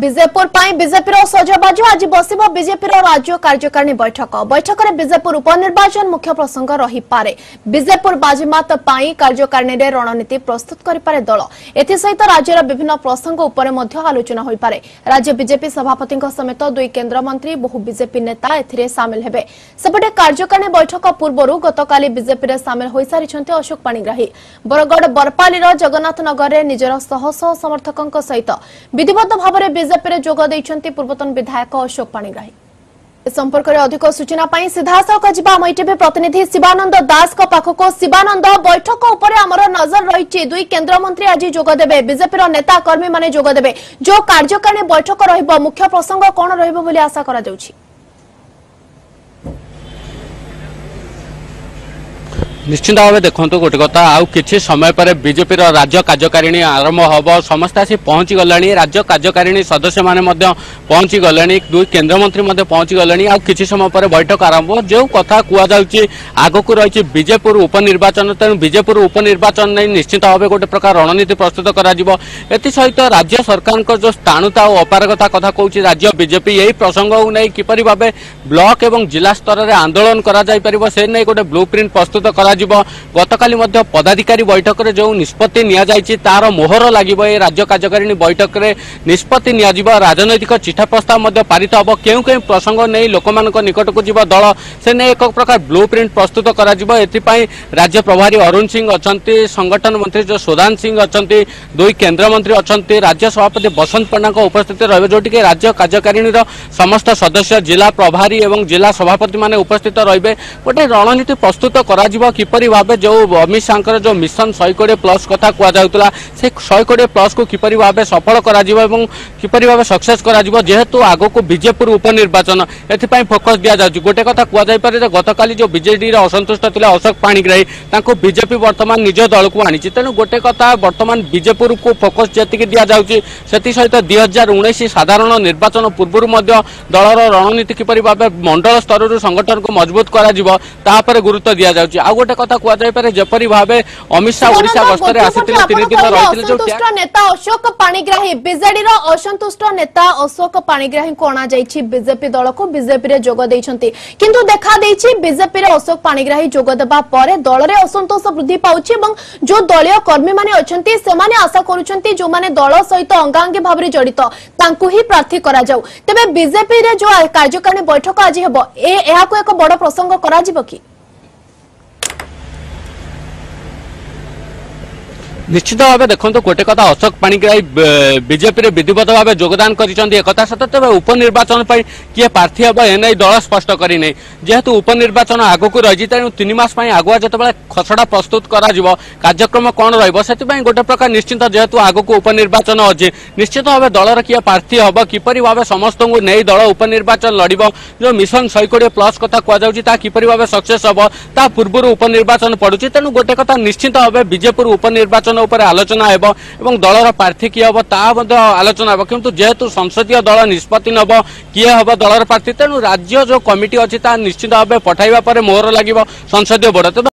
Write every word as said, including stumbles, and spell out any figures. Vijaypur BJP सजबाज आज बसब BJP राज्य कार्यकारिणी बैठक बैठक में बीजेपुर उपनिर्वाचन मुख्य प्रसंग रही पारे। बीजेपुर बाजीमात कार्यकारिणी में रणनीति प्रस्तुत करें दल एसत राज्यर विभिन्न प्रसंग उपर आलोचना हो पारे। राज्य बीजेपी सभापति समेत दुई केन्द्र मंत्री बहु बीजेपी नेता ए सामिल होते। सेपटे कार्यकारिणी बैठक पूर्व गतकाली बीजेपी में सामिल हो सारी अशोक पाणिग्राही बरगड़ बरपाली जगन्नाथ नगर में निजर शह शह समर्थकों सहित विधिवत भाव बीजेपी रे जोग दैछंती पूर्वतन विधायक अशोक पाणिग्राही। इस संपर्क में अधिक सूचना पाई सीधासख जा आम ईटीवी प्रतिनिधि शिवानंद दास को पाखक। शिवानंद, बैठक उपर आमर नजर रही। दुई केन्द्र मंत्री आज जोगदेवे, बीजेपी रो नेता कर्मी माने जोगदेवे। जो कार्यकारिणी बैठक रहिबो मुख्य प्रसंग कोन रहिबो बोली आशा करा जाउछि? निश्चिंत भाव देखो गोटे कथा आउ कि समय पर बीजेपी राज्य कार्यकारिणी आरंभ हम समस्त आसी पहुंची गला। राज्य कार्यकारिणी सदस्य मैंने पहुंची गले, दुई केन्द्रमंत्री पहुंची गले। आ कि समय पर बैठक आरंभ जो कथा कहुच्छी आगक रही बीजेपुर उपनिर्वाचन। तेणु बीजेपुर उपनिर्वाचन नहीं निश्चित भाव गोटे प्रकार रणनीति प्रस्तुत करसत राज्य सरकार जो स्थाणुता और अपारगता कथा कहूँ राज्य बीजेपी यही प्रसंग को नहीं किपर भाव ब्लक और जिला स्तर में आंदोलन कर गोटे ब्लू प्रिंट प्रस्तुत कर गतकाली पदाधिकारी बैठक में जो निष्पत्ति नि तार मोहर लगे ये राज्य कार्यकारिणी बैठक में निष्पत्ति नि राजनैतिक चिठा प्रस्ताव पारित हम क्यों क्यों प्रसंग नहीं लोक निकट को जीव दल से नहीं एक प्रकार ब्लू प्रिंट प्रस्तुत कर राज्य प्रभारी अरुण सिंह अच्छा, संगठन मंत्री जो सोदान सिंह अच्छा, दुई केन्द्रमंत्री अच्छा, राज्य सभापति बसंत पंडा उपस्थित रही जोटि राज्य कार्यकारिणी समस्त सदस्य जिला प्रभारी और जिला सभापति मैंने उपस्थित रे गोटे रणनीति प्रस्तुत कर किपरि भावे जो अमित शाह जो मिशन शहे कोड़े प्लस कथा कहला से शहे कोड़े प्लस को किपरि भावे सफल कर किपरि भावे सक्सेस कर जेहेतु आगक बीजेपुर उपनिर्वाचन एथपाई फोकस दि जाए। गोटे कथा कहु गतकाली जो बीजेडी असंतुष्ट थिले अशोक पाणिग्राही तांको बीजेपी वर्तमान निज दल को आनी। तेणु गोटे कथा वर्तमान बीजेपुर को फोकस जतिकि दि जाउछि सेति सहित दुई हजार उन्नीस साधारण निर्वाचन पूर्व दलर रणनीति किपरि भावे मंडल स्तर संगठन को मजबूत कर गुरुत्व दि जाउछि। गोटे कथा कहु जपरी भाव अमित शाह ओडिशा गस्तरे आसिथिले तीन दिन रहिथिले जो असंतुष्ट नेता अशोक पाणिग्राही बीजेडी रो असंतुष्ट नेता अशोक पाणिग्राही को अणा जायछि बीजेपी दल को। बीजेपी रे जोग दैछंती किंतु देखा दैछि बीजेपी रे अशोक पाणिग्राही जोग देबा परे दल रे असंतोष वृद्धि पाउछि एवं जो दलीय कर्मी माने अछंती सेमाने आशा करूछंती जो माने दल सहित अंगांगी भाव रे जड़ित तांकु ही प्रार्थी करा जाउ। तबे बीजेपी रे जो कार्यकारिणी बैठक आज हेबो ए एहा को एक बड़ प्रसंग करा जिवो कि? निश्चित भाव देखो गोटे कथा अशोक पाणिग्राही बीजेपी में विधिवत भाव जोगदान करता सत तेज उपनिर्वाचन पर किए प्रार्थी हम एने दल स्पष्ट करना जेहेतु उपनिर्वाचन आगक रही तेणु तीन मस आगुआ जो खसड़ा प्रस्तुत कर कार्यक्रम कौन रही गोटे प्रकार निश्चित जेहेतु आगक उपनिर्वाचन अच्छी निश्चित भाव दलर किए प्रार्थी हम किपर भाव समस्त को नहीं दल उपनिर्वाचन लड़ जो मिशन शहे कोड़े प्लस कथ कहुता किपर भाव सक्सेस हम ता पूर्व उपनिर्वाचन पड़ू। तेणु गोटे कथा निश्चित भाव बीजेपुर उपनिर्वाचन ऊपर आलोचना हेब एवं दलर प्रार्थी किए हम ता आलोचना हेब किंतु जेहेतु संसदीय दल निष्पत्ति नब किए हम दलर प्रार्थी तेणु राज्य जो कमिटी अच्छी निश्चित भाव पठाइबा पर मोहर लगिब संसदीय बोर्ड।